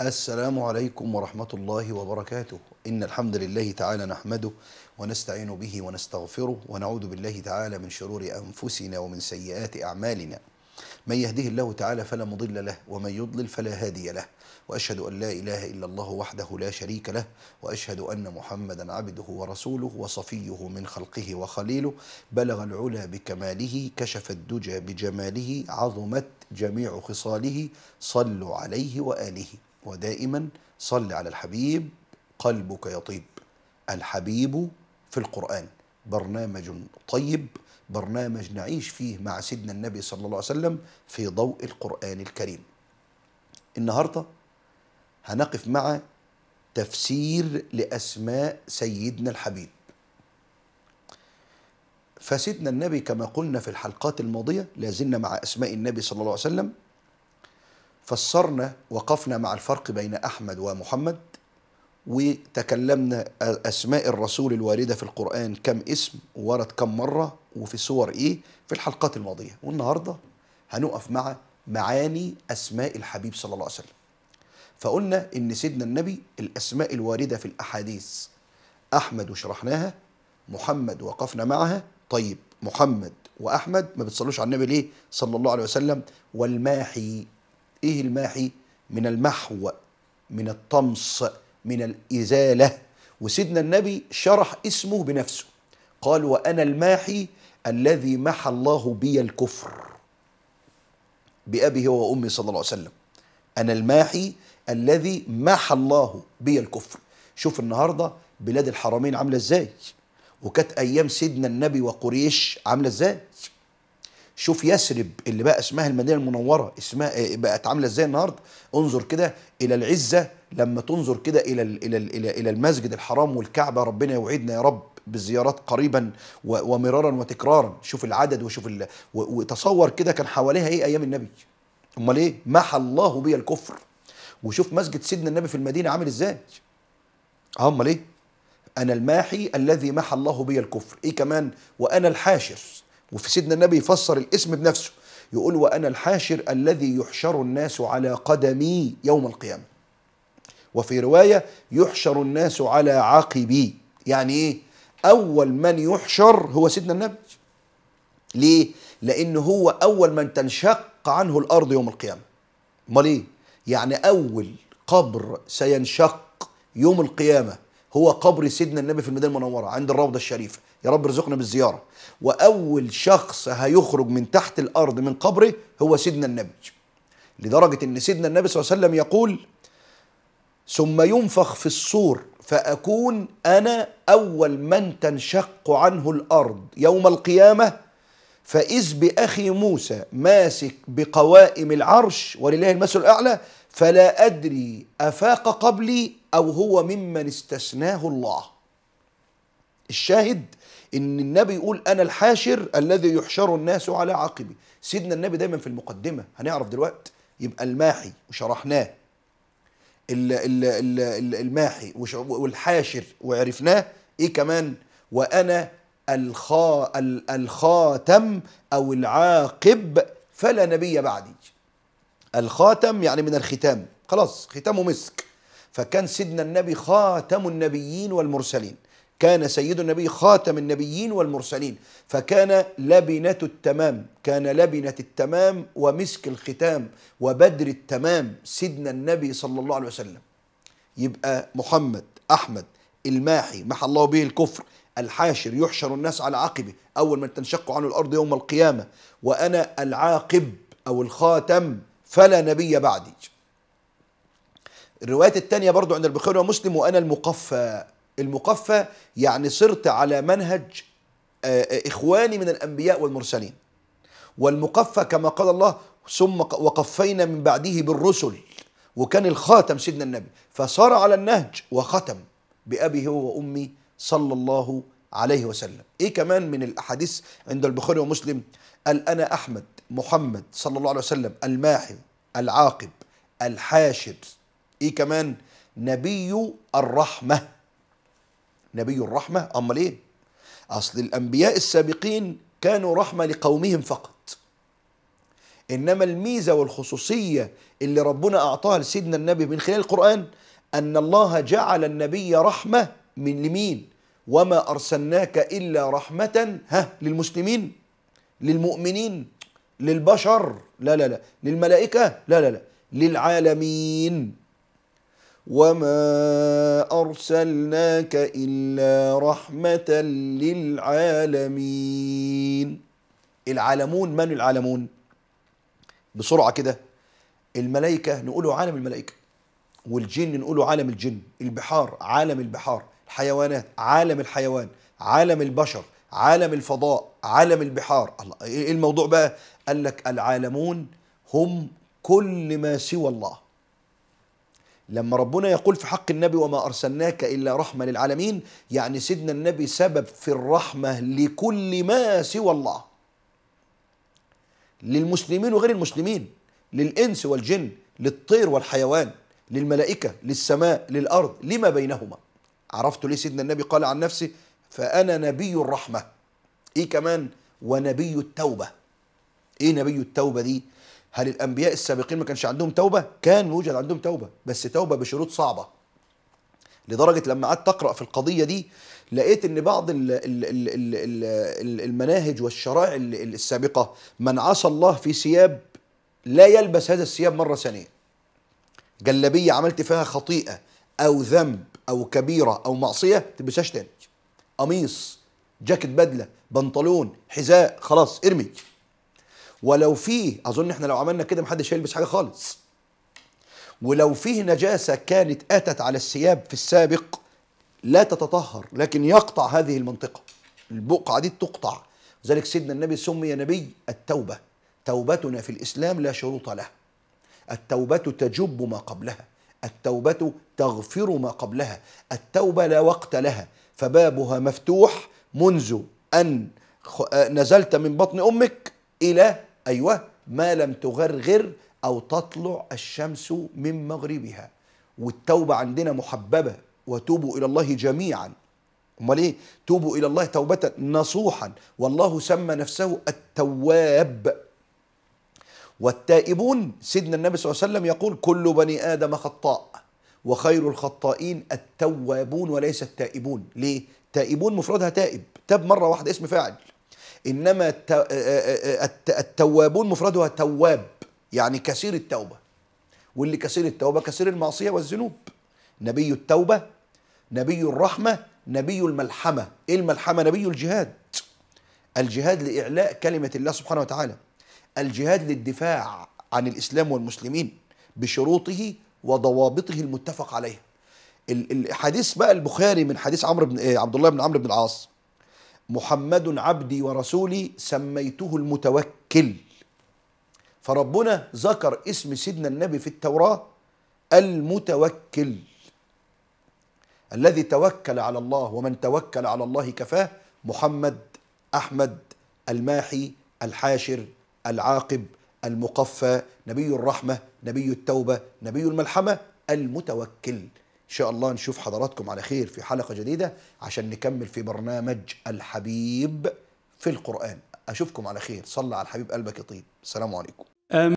السلام عليكم ورحمة الله وبركاته. إن الحمد لله تعالى نحمده ونستعين به ونستغفره ونعوذ بالله تعالى من شرور أنفسنا ومن سيئات أعمالنا، من يهده الله تعالى فلا مضل له ومن يضلل فلا هادي له، وأشهد أن لا إله إلا الله وحده لا شريك له، وأشهد أن محمدا عبده ورسوله وصفيه من خلقه وخليله، بلغ العلا بكماله، كشف الدجى بجماله، عظمت جميع خصاله، صلوا عليه وآله. ودائما صل على الحبيب قلبك يطيب. الحبيب في القرآن برنامج طيب، برنامج نعيش فيه مع سيدنا النبي صلى الله عليه وسلم في ضوء القرآن الكريم. النهاردة هنقف مع تفسير لأسماء سيدنا الحبيب. فسيدنا النبي كما قلنا في الحلقات الماضية لازلنا مع أسماء النبي صلى الله عليه وسلم، فسرنا وقفنا مع الفرق بين أحمد ومحمد، وتكلمنا أسماء الرسول الواردة في القرآن، كم اسم ورد كم مرة وفي صور إيه في الحلقات الماضية. والنهاردة هنقف مع معاني أسماء الحبيب صلى الله عليه وسلم. فقلنا إن سيدنا النبي الأسماء الواردة في الأحاديث أحمد وشرحناها، محمد وقفنا معها. طيب محمد وأحمد ما بتصلوش على النبي ليه صلى الله عليه وسلم؟ والماحي، إيه الماحي؟ من المحو، من الطمس، من الإزالة. وسيدنا النبي شرح اسمه بنفسه، قال وأنا الماحي الذي محى الله بي الكفر بأبي هو وأمي صلى الله عليه وسلم. أنا الماحي الذي محى الله بي الكفر. شوف النهاردة بلاد الحرمين عاملة إزاي، وكانت أيام سيدنا النبي وقريش عاملة إزاي. شوف يثرب اللي بقى اسمها المدينة المنورة اسمها بقت عاملة ازاي النهارده. انظر كده إلى العزة، لما تنظر كده إلى إلى إلى إلى المسجد الحرام والكعبة، ربنا يوعدنا يا رب بالزيارات قريبا ومرارا وتكرارا. شوف العدد وشوف وتصور كده كان حواليها ايه أيام النبي. أمال ايه؟ محى الله بي الكفر. وشوف مسجد سيدنا النبي في المدينة عامل ازاي. أمال ايه؟ أنا الماحي الذي محى الله بي الكفر. ايه كمان؟ وأنا الحاشر. وفي سيدنا النبي يفسر الاسم بنفسه، يقول وأنا الحاشر الذي يحشر الناس على قدمي يوم القيامة. وفي رواية يحشر الناس على عقبي. يعني إيه؟ أول من يحشر هو سيدنا النبي. ليه؟ لأن هو أول من تنشق عنه الأرض يوم القيامة. أمال إيه؟ يعني أول قبر سينشق يوم القيامة هو قبر سيدنا النبي في المدينة المنورة عند الروضة الشريفة، يا رب ارزقنا بالزيارة. وأول شخص هيخرج من تحت الأرض من قبره هو سيدنا النبي، لدرجة إن سيدنا النبي صلى الله عليه وسلم يقول ثم ينفخ في الصور فأكون أنا أول من تنشق عنه الأرض يوم القيامة، فإذ بأخي موسى ماسك بقوائم العرش ولله المثل الأعلى، فلا أدري أفاق قبلي أو هو ممن استثناه الله. الشاهد إن النبي يقول أنا الحاشر الذي يحشر الناس على عقبي. سيدنا النبي دايما في المقدمة، هنعرف دلوقتي. يبقى الماحي وشرحناه، الماحي والحاشر وعرفناه. إيه كمان؟ وأنا الخاتم أو العاقب فلا نبي بعدي. الخاتم يعني من الختام، خلاص ختامه مسك، فكان سيدنا النبي خاتم النبيين والمرسلين، كان سيد النبي خاتم النبيين والمرسلين، فكان لبنة التمام، كان لبنة التمام ومسك الختام وبدر التمام سيدنا النبي صلى الله عليه وسلم. يبقى محمد، أحمد، الماحي محى الله به الكفر، الحاشر يحشر الناس على عقبه أول من تنشق عنه الأرض يوم القيامة، وأنا العاقب أو الخاتم فلا نبي بعدي. الروايات التانية برضو عند البخاري ومسلم وأنا المقفى. المقفى يعني صرت على منهج إخواني من الأنبياء والمرسلين. والمقفى كما قال الله ثم وقفينا من بعده بالرسل، وكان الخاتم سيدنا النبي، فصار على النهج وختم بأبي هو وأمي صلى الله عليه وسلم. إيه كمان من الأحاديث عند البخاري ومسلم؟ قال أنا أحمد، محمد صلى الله عليه وسلم، الماحي، العاقب، الحاشد. إيه كمان؟ نبي الرحمة، نبي الرحمة. أمال إيه؟ أصل الأنبياء السابقين كانوا رحمة لقومهم فقط، إنما الميزة والخصوصية اللي ربنا أعطاها لسيدنا النبي من خلال القرآن أن الله جعل النبي رحمة من لمين؟ وما أرسلناك إلا رحمة للمسلمين، للمؤمنين، للبشر، لا لا لا، للملائكة، لا لا لا، للعالمين. وما أرسلناك إلا رحمة للعالمين. العالمون، من العالمون؟ بسرعة كده، الملائكة نقوله عالم الملائكة، والجن نقوله عالم الجن، البحار عالم البحار، الحيوانات عالم الحيوان، عالم البشر، عالم الفضاء، عالم البحار. الله، إيه الموضوع بقى؟ قال لك العالمون هم كل ما سوى الله. لما ربنا يقول في حق النبي وما أرسلناك إلا رحمة للعالمين، يعني سيدنا النبي سبب في الرحمة لكل ما سوى الله، للمسلمين وغير المسلمين، للإنس والجن، للطير والحيوان، للملائكة، للسماء، للأرض، لما بينهما. عرفتوا ليه سيدنا النبي قال عن نفسه فأنا نبي الرحمة؟ إيه كمان؟ ونبي التوبة. إيه نبي التوبة دي؟ هل الأنبياء السابقين ما كانش عندهم توبة؟ كان يوجد عندهم توبة، بس توبة بشروط صعبة، لدرجة لما قعدت تقرأ في القضية دي لقيت إن بعض المناهج والشرائع السابقة من عصى الله في ثياب لا يلبس هذا الثياب مرة ثانية. جلابية عملت فيها خطيئة أو ذنب أو كبيرة أو معصية ما تلبسهاش تاني. قميص، جاكيت، بدلة، بنطلون، حذاء، خلاص ارمي. ولو فيه، أظن إحنا لو عملنا كده محدش هيلبس حاجة خالص. ولو فيه نجاسة كانت أتت على الثياب في السابق لا تتطهر، لكن يقطع هذه المنطقة، البقعة دي تقطع. لذلك سيدنا النبي سمي نبي التوبة. توبتنا في الإسلام لا شروط له. التوبة تجب ما قبلها، التوبة تغفر ما قبلها، التوبة لا وقت لها، فبابها مفتوح منذ أن نزلت من بطن أمك إلى ما لم تغرغر أو تطلع الشمس من مغربها. والتوبة عندنا محببة، وتوبوا إلى الله جميعا. أمال إيه؟ توبوا إلى الله توبة نصوحا، والله سمى نفسه التواب. والتائبون سيدنا النبي صلى الله عليه وسلم يقول كل بني آدم خطاء وخير الخطائين التوابون وليس التائبون. ليه؟ تائبون مفردها تائب، تاب مرة واحدة اسم فاعل، إنما التوابون مفردها تواب، يعني كثير التوبة، واللي كثير التوبة كثير المعصية والذنوب. نبي التوبة، نبي الرحمة، نبي الملحمة. إيه الملحمة؟ نبي الجهاد، الجهاد لإعلاء كلمة الله سبحانه وتعالى، الجهاد للدفاع عن الإسلام والمسلمين بشروطه وضوابطه المتفق عليها. الحديث بقى البخاري من حديث عبد الله بن عمرو بن العاص، محمد عبدي ورسولي سميته المتوكل. فربنا ذكر اسم سيدنا النبي في التوراة المتوكل، الذي توكل على الله، ومن توكل على الله كفاه. محمد، أحمد، الماحي، الحاشر، العاقب، المقفى، نبي الرحمة، نبي التوبة، نبي الملحمة، المتوكل. إن شاء الله نشوف حضراتكم على خير في حلقة جديدة عشان نكمل في برنامج الحبيب في القرآن. أشوفكم على خير، صلى على الحبيب قلبك يطيب. السلام عليكم.